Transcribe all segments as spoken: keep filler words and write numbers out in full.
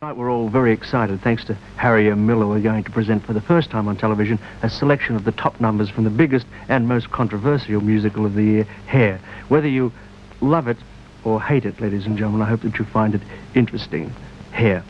Tonight we're all very excited thanks to Harry M. Miller. We're going to present for the first time on television a selection of the top numbers from the biggest and most controversial musical of the year, Hair. Whether you love it or hate it, ladies and gentlemen, I hope that you find it interesting. Hair.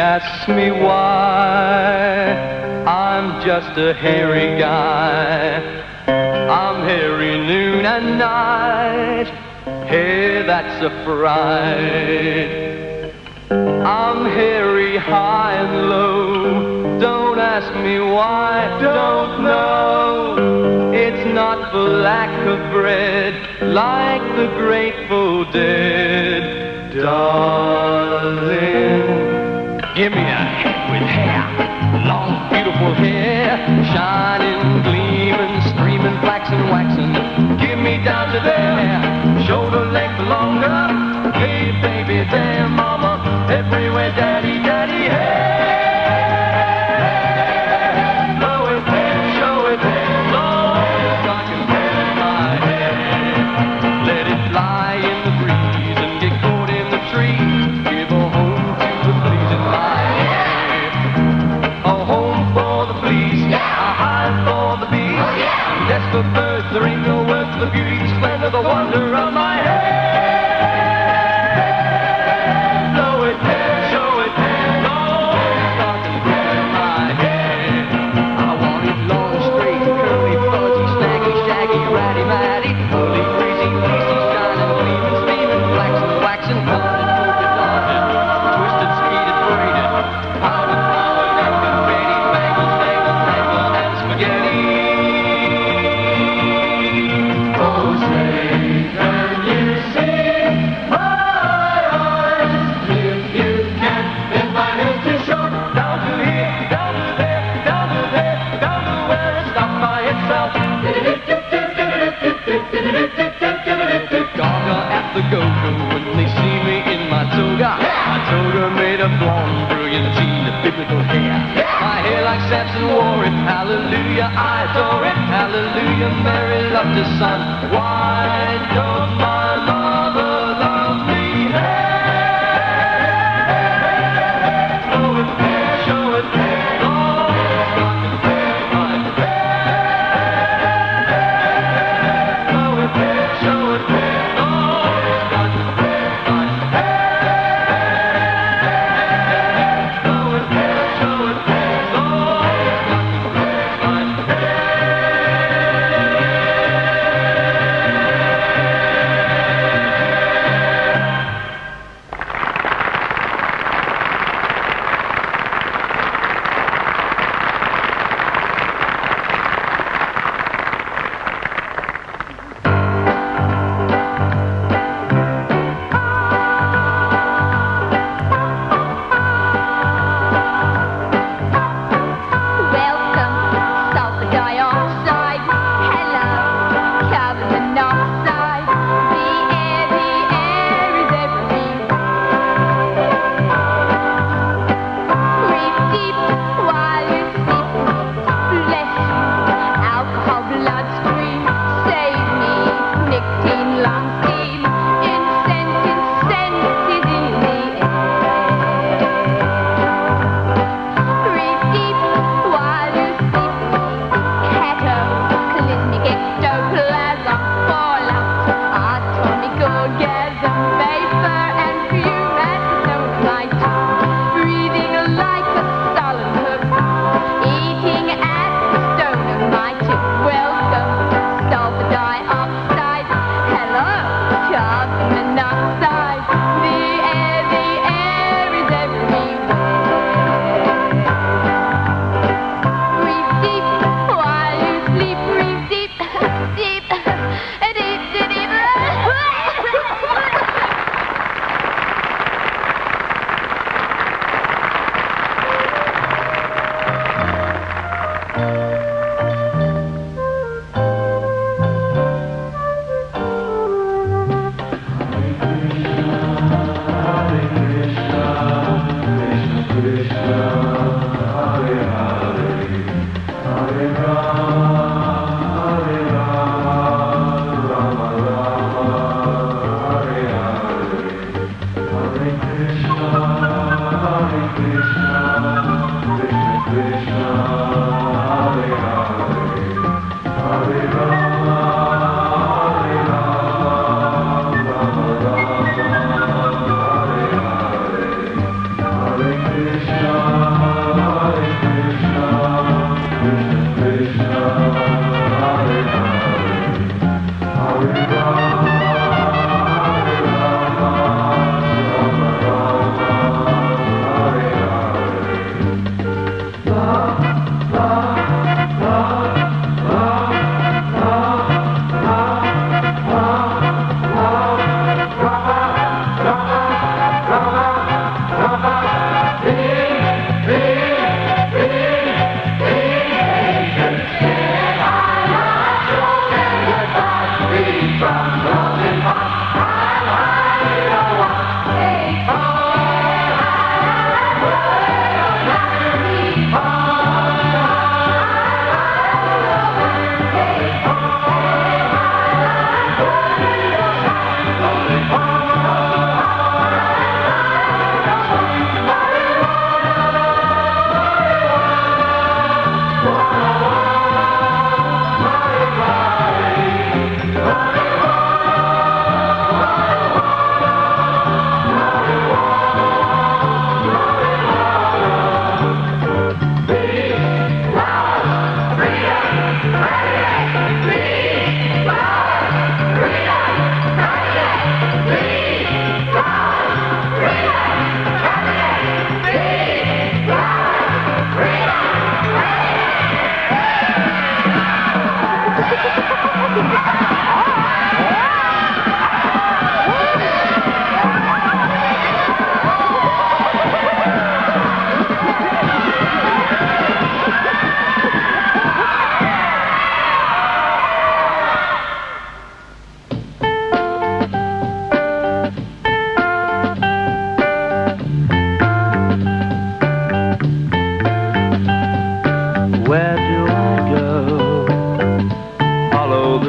Ask me why I'm just a hairy guy. I'm hairy noon and night. Hey, that's a fright. I'm hairy high and low. Don't ask me why, don't know. It's not for lack of bread, like the Grateful Dead. Darling, give me a head with hair, long beautiful hair, shining, gleaming, streaming, flaxen, waxing. Give me down to there, shoulder length longer. Hey baby, there, mama, everywhere, daddy, daddy, hair. Blow it there, show it there, blow it, I can tear my hair. Let it fly in the breeze and get caught in the trees. Give a home to the breeze and fly. Yes, for birds, there ain't no words for the beauty, the splendor, the wonder of my hair. Blow it there, show it there, blow it, I can tear my hair. I want it long, straight, curly, fuzzy, snaggy, shaggy, ratty, matty, holy, crazy, greasy, shining, gleaming, steaming, flaxen, waxen, colored, coated, darted, twisted, skeeted, braided, powdered, powdered, and confetti, bangles, bangles, bangles, and spaghetti. The go-go when they see me in my toga. Yeah. My toga made of blonde, brilliant jean, the biblical hair. Yeah. My hair like Samson wore it. Hallelujah, I adore it. Hallelujah, Mary loved her son. Why don't my mother love me? Hey, blow it there, show it there, blow it, I can tear my hair. Blow it there, show it there.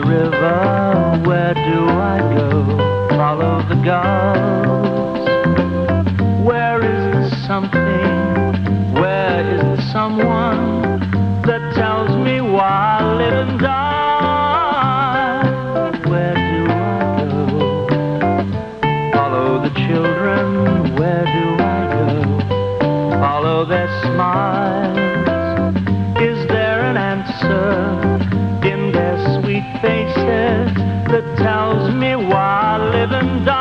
river, where do I go? Follow the gulls. Where is the something? Where is the someone that tells me why I live and die? Children, where do I go? Follow their smiles. Is there an answer in their sweet faces that tells me why I live and die?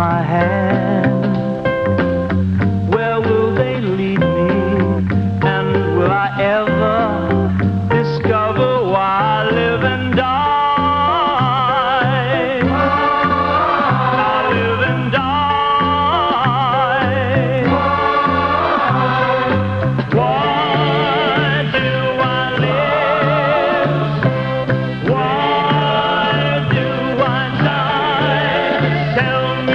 My hand, where will they lead me, and will I ever discover why I live and die? I live and die. Why do I live? Why do I die? Tell me.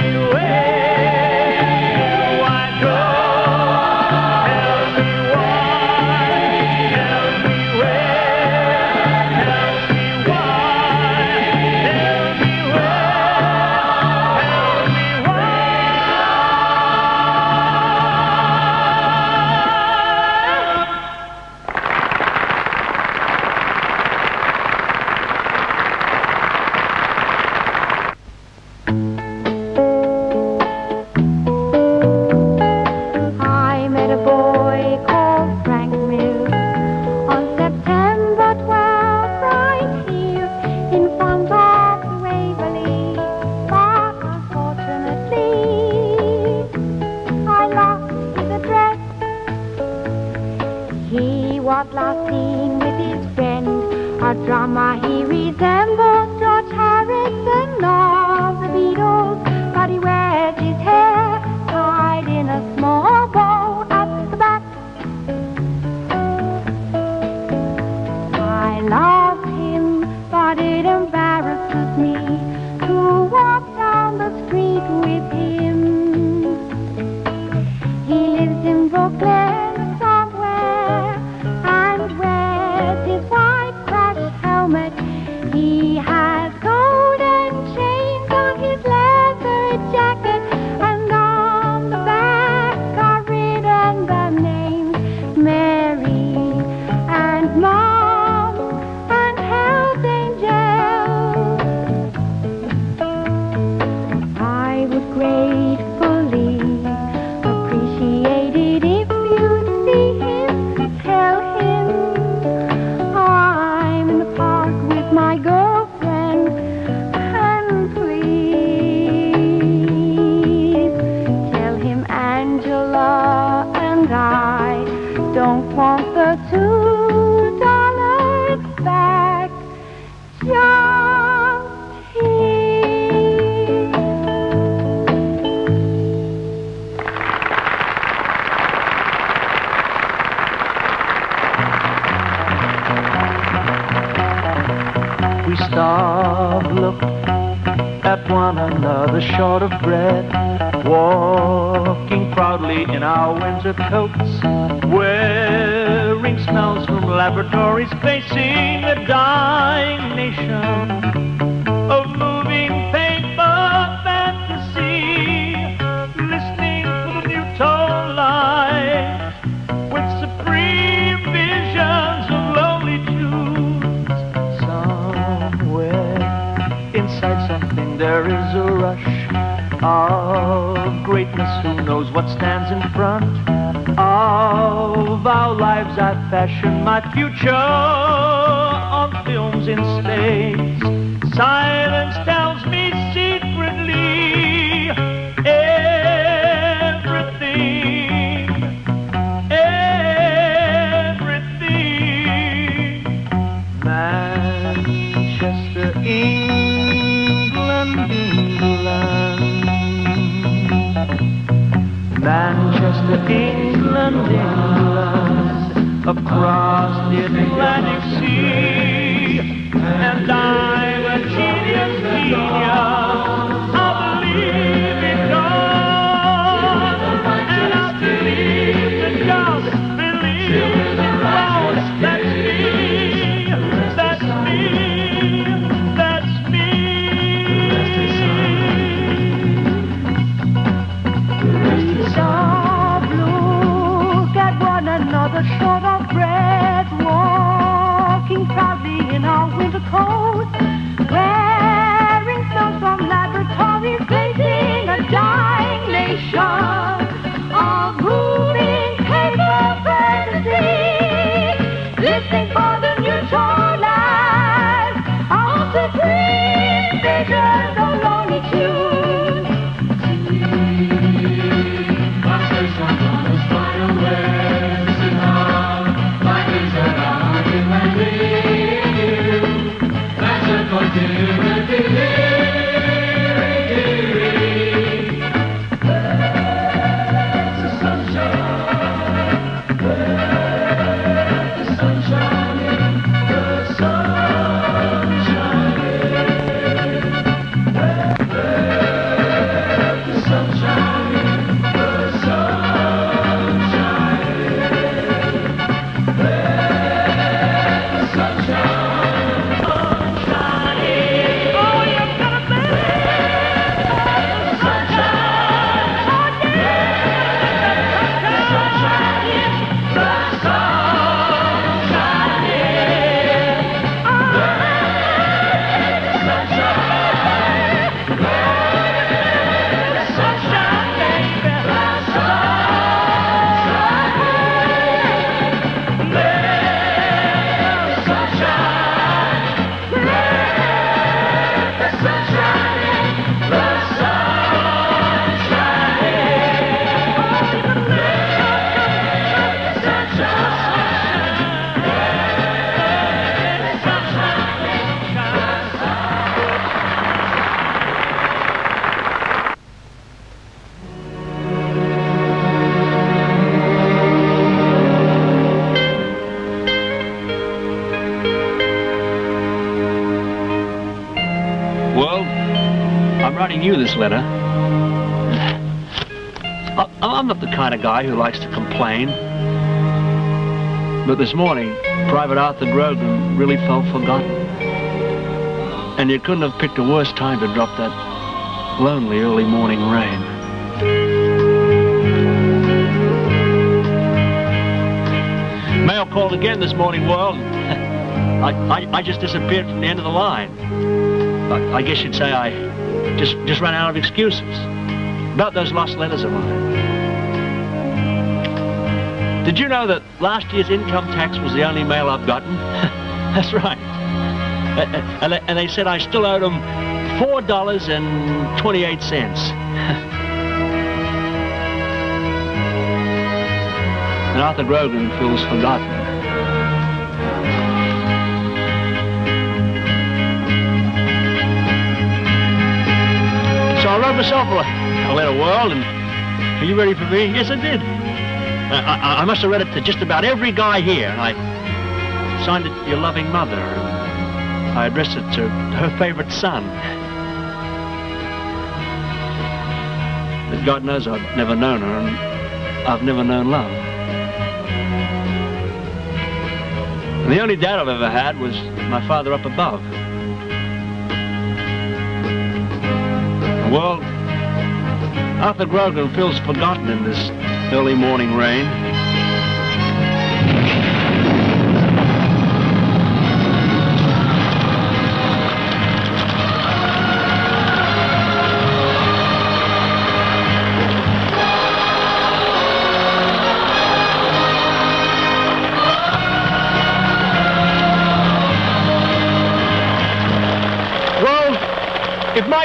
Short of bread, walking proudly in our Windsor coats, wearing smells from laboratories, facing the dying nation of moving paper fantasy, listening. of greatness, who knows what stands in front of our lives. I fashion my future on films in space. Silence tells me secretly everything, everything. Manchester, England, England. Manchester, England. England, across the Atlantic Sea, and I'm a genius, genius. I believe in God, and I believe in God, believe in God. That's me, that's me, that's me. These are blue. Another short of bread, walking proudly in our winter coat, wearing snow from laboratories, facing a dying nation of moving paper fantasy, listening for the new shore life, our supreme vision of lonely tune. My station is far away. Letter. I'm not the kind of guy who likes to complain, but this morning Private Arthur Grogan really felt forgotten, and you couldn't have picked a worse time to drop that lonely early morning rain. Mail called again this morning, world. I, I, I just disappeared from the end of the line. I, I guess you'd say I Just, just ran out of excuses about those lost letters of mine. Did you know that last year's income tax was the only mail I've gotten? That's right. And, and they said I still owed them four dollars and twenty-eight cents. And Arthur Grogan feels forgotten. So I wrote myself a letter, world, and are you ready for me? Yes, I did. I, I, I must have read it to just about every guy here. I signed it to your loving mother, and I addressed it to her favorite son. But God knows I've never known her, and I've never known love. And the only doubt I've ever had was my father up above. Well, Arthur Grogan feels forgotten in this early morning rain.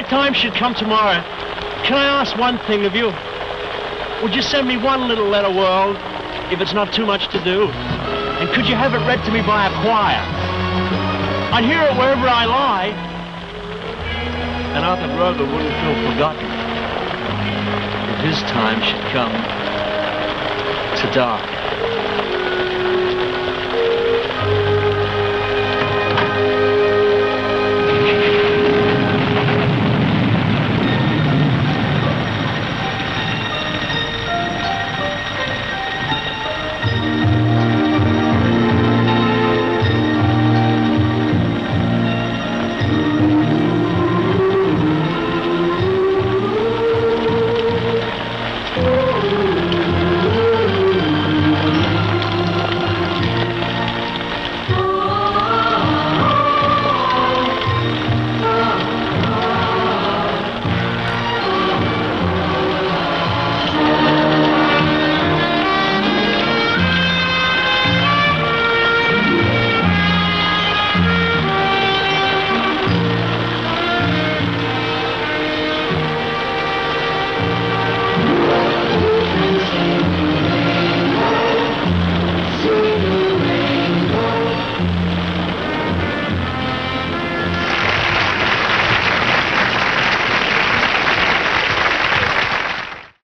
right time should come tomorrow. Can I ask one thing of you? Would you send me one little letter, world, if it's not too much to do? And could you have it read to me by a choir? I'd hear it wherever I lie, and Arthur Grogan wouldn't feel forgotten if his time should come to die.